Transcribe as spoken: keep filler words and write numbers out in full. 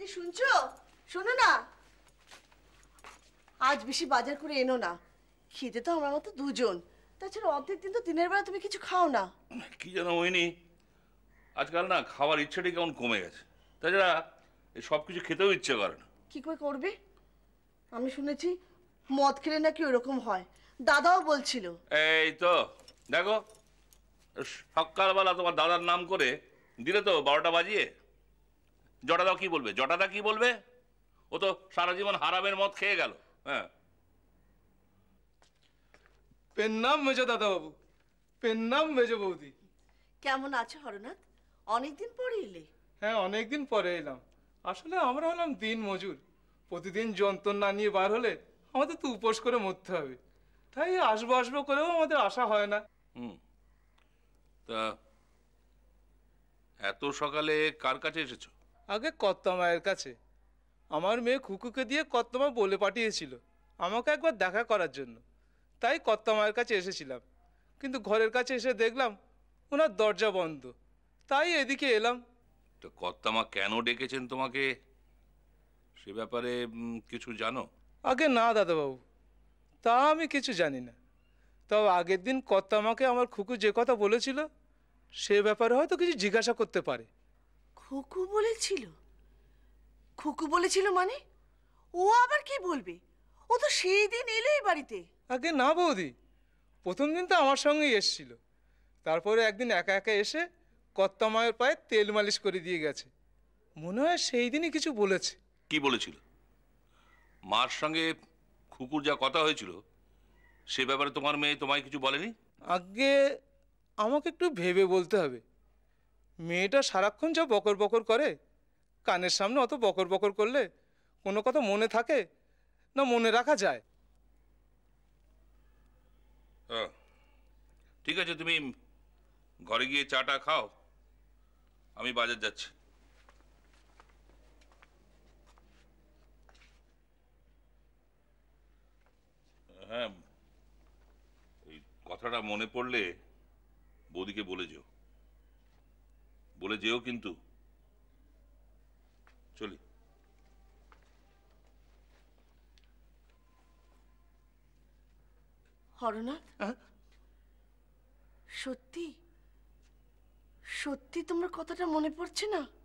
ये सुनছো শোনো না आज বেশি বাজার করে এনো না খেতে তো আমার মতো দুজন তাছাড়া অর্ধেক দিন তো দিনের বেলা তুমি কিছু খাও না কি জানো ওইনি আজকাল না খাওয়ার ইচ্ছেটা কেমন কমে গেছে তাছাড়া এই সব কিছু খেতেও ইচ্ছে করে না কি করে করবে আমি শুনেছি মদ খেলে নাকি এরকম হয় দাদাও বলছিল এই তো দেখো সকালবেলা তোমার দাদার নাম করে দিলে তো বারোটা বাজিয়ে জটাদা কি বলবে জটাদা কি বলবে ও তো সারা জীবন হারামের মদ খেয়ে গেল হ্যাঁ প্রণাম মেজো দাদা বাবু প্রণাম মেজো বৌদি কেমন আছো হরনাথ অনেক দিন পরে এলে হ্যাঁ অনেক দিন পরে এলাম আসলে আমরা হলাম দিন মজুর প্রতিদিন যন্ত্রণা নিয়ে বার হলে আমাদের তো উপোস করে মরতে হবে তাই আসবো আসবো করেও আমাদের আশা হয় না হুম তা এত সকালে কার কাছে এসেছো আগে কর্তামায়ের কাছে আমার মেয়ে খুকুকে দিয়ে কর্তামা বলে পাঠিয়েছিল আমাকে একবার দেখা করার জন্য তাই কর্তামায়ের কাছে এসেছিলাম কিন্তু ঘরের কাছে এসে দেখলাম ওনার দরজা বন্ধ তাই এদিকে এলাম তো কর্তামা কেন ডেকেছেন তোমাকে সে ব্যাপারে কিছু জানো আগে না দাদাবাবু তা আমি কিছু জানি না তবে আগের দিন কর্তামাকে আমার খুকু যে কথা বলেছিল সে ব্যাপারে হয়তো কিছু জিজ্ঞাসা করতে পারে খুকু বলেছিল খুকু বলেছিল মানে ও আবার কি বলবে ও তো সেই দিন এলোই বাড়িতে আগে না বৌদি প্রথম দিন তো আমার সঙ্গেই এসেছিল তারপরে একদিন একা একা এসে কর্তামায়ের পায়ে তেল মালিশ করে দিয়ে গেছে মনে হয় সেই দিনই কিছু বলেছে কি বলেছিল মার সঙ্গে খুকুর যা কথা হয়েছিল সে ব্যাপারে তোমার মেয়ে তোমায় কিছু বলেনি আগে আমাকে একটু ভেবে বলতে হবে মেয়েটা সারাক্ষণ যা বকর বকর করে কানের সামনে অত বকর বকর করলে কোনো কথা মনে থাকে না মনে রাখা যায় হ্যাঁ ঠিক আছে তুমি ঘরে গিয়ে চাটা খাও আমি বাজার যাচ্ছি হ্যাঁ এই কথাটা মনে পড়লে বৌদিকে বলে যেও বলে যেও কিন্তু চলি হরনাথ সত্যি সত্যি তোমার কথাটা মনে পড়ছে না